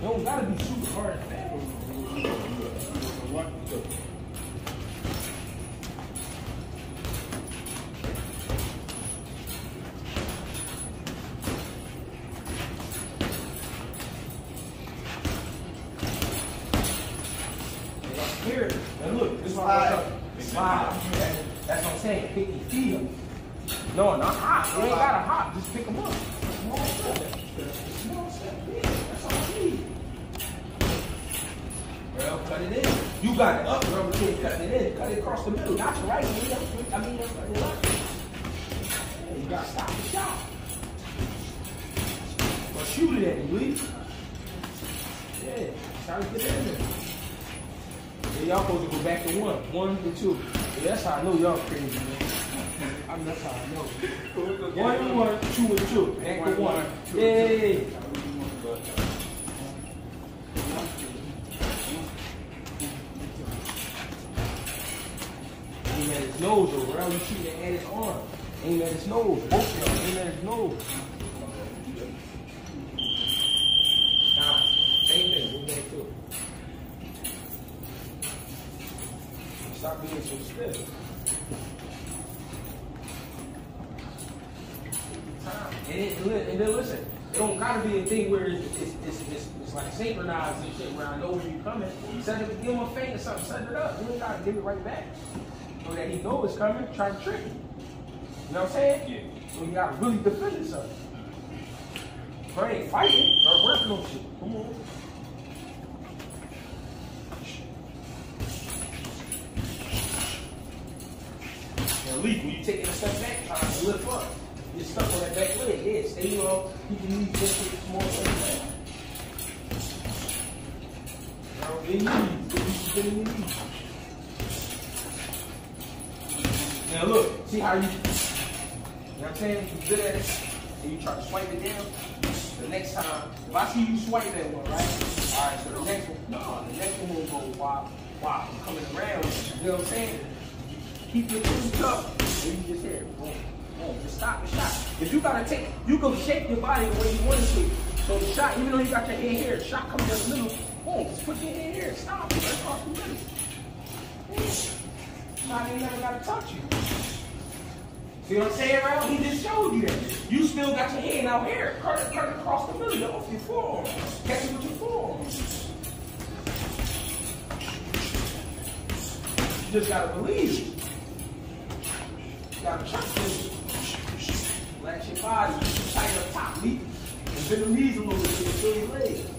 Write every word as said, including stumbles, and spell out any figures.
Don't gotta be shooting hard at that. Here, now look, this five, five. That's what I'm saying. Pick your feet up. No, not hop. You ain't gotta hop. Just pick them up. Small step. Small step. That's all I need. Well, cut it in. You got it up, bro. Kid, cut it in. Cut it across the middle. Not your right. I mean, that's right. Left. You gotta stop the shot. But shoot it at me, please. Yeah. Try to get it in there. Y'all supposed to go back to one, one to two. Yeah, that's how I know y'all crazy, man. I mean, that's how I know. One and one, two and two. Back to one. Yay! Aim at his nose over. Right? We shooting at his arm. Aim at his nose. Both of them. Aim at his nose. Nah, same thing. Go back to it. Stop being so stiff. Time. And then listen, it don't gotta be a thing where it's, it's, it's, it's, it's like synchronized and shit where I know where you're coming. Set it, give him a feint or something, set it up. You don't gotta give it right back. So that he knows it's coming, try to trick him. You know what I'm saying? Yeah. So you gotta really defend yourself. Pray, fight it, start working on shit. Come on. Leap. When you take it a step back, trying to lift up. You're stuck on that back leg. Yeah, stay low. You can use this with more weight. Now, in your knees. Now, look. See how you, you know what I'm saying? You good at it, and you try to swipe it down. The next time, if I see you swipe that one, right? All right, so the next one, no, the next one will go wop, wop. I'm coming around. You know what I'm saying? Keep your feet up, and you just hear it. Boom, boom. Just stop the shot. If you gotta take, you can shape your body the way you want to. So the shot, even though you got your hand here, the shot comes up a little. Boom, just put your hand here. Stop it. Right across the middle. Somebody ain't never gotta touch you. See what I'm saying, Ralph? He just showed you that. You still got your hand out here. Cut it, cut it across the middle. Off your forearm. Catch it with your forearm. You just gotta believe. You gotta trust it. Relax your body, tighten up top, leap, and bend the knees a little bit, and feel your legs.